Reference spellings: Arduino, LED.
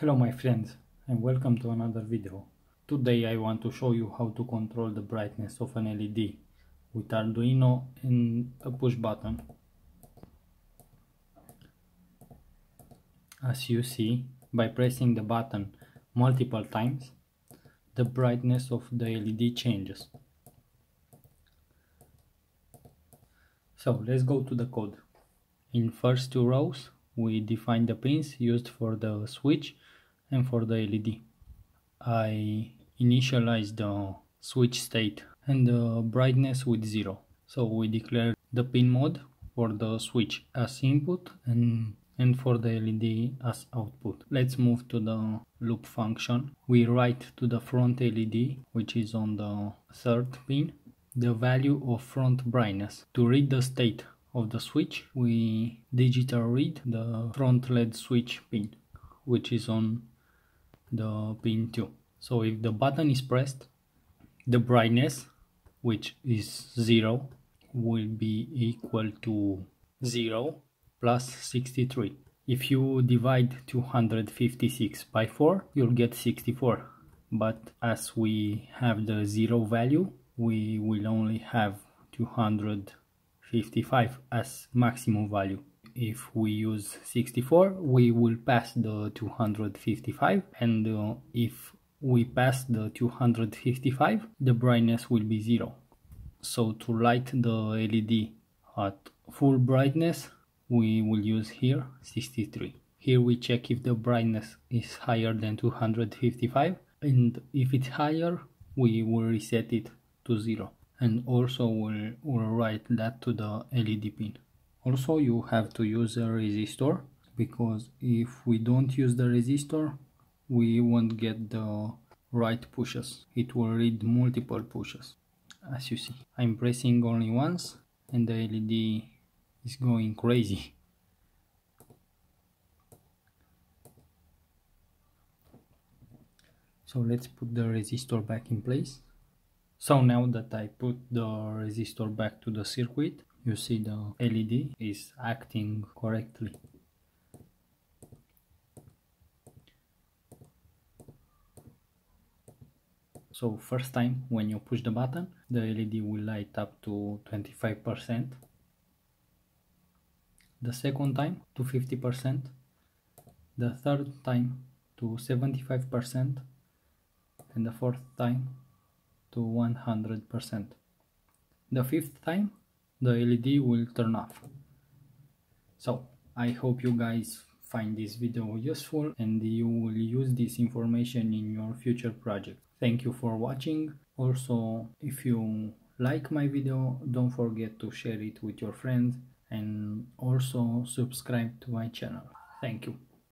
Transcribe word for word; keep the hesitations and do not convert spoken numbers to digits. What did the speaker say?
Hello my friends, and welcome to another video. Today I want to show you how to control the brightness of an L E D with Arduino and a push button. As you see, by pressing the button multiple times, the brightness of the L E D changes. So let's go to the code. In first two rows we define the pins used for the switch and for the L E D. I initialize the switch state and the brightness with zero. So we declare the pin mode for the switch as input and, and for the L E D as output. Let's move to the loop function. We write to the front L E D, which is on the third pin, the value of front brightness. To read the state of the switch, we digital read the front L E D switch pin, which is on the pin two. So if the button is pressed, the brightness, which is zero, will be equal to zero plus sixty-three. If you divide two hundred fifty-six by four, you'll get sixty-four, but as we have the zero value, we will only have two hundred fifty-five as maximum value. If we use sixty-four, we will pass the two hundred fifty-five, and uh, if we pass the two hundred fifty-five, the brightness will be zero. So to light the L E D at full brightness, we will use here sixty-three. Here we check if the brightness is higher than two hundred fifty-five, and if it's higher, we will reset it to zero. And also we'll, we'll write that to the L E D pin. Also, you have to use a resistor, because if we don't use the resistor, we won't get the right pushes. It will read multiple pushes. As you see, I'm pressing only once and the L E D is going crazy. So let's put the resistor back in place. So now that I put the resistor back to the circuit, you see the L E D is acting correctly. So first time when you push the button, the L E D will light up to twenty-five percent. The second time to fifty percent. The third time to seventy-five percent. And the fourth time to one hundred percent. The fifth time the L E D will turn off. So I hope you guys find this video useful and you will use this information in your future project. Thank you for watching. Also, if you like my video, don't forget to share it with your friends, and also subscribe to my channel. Thank you.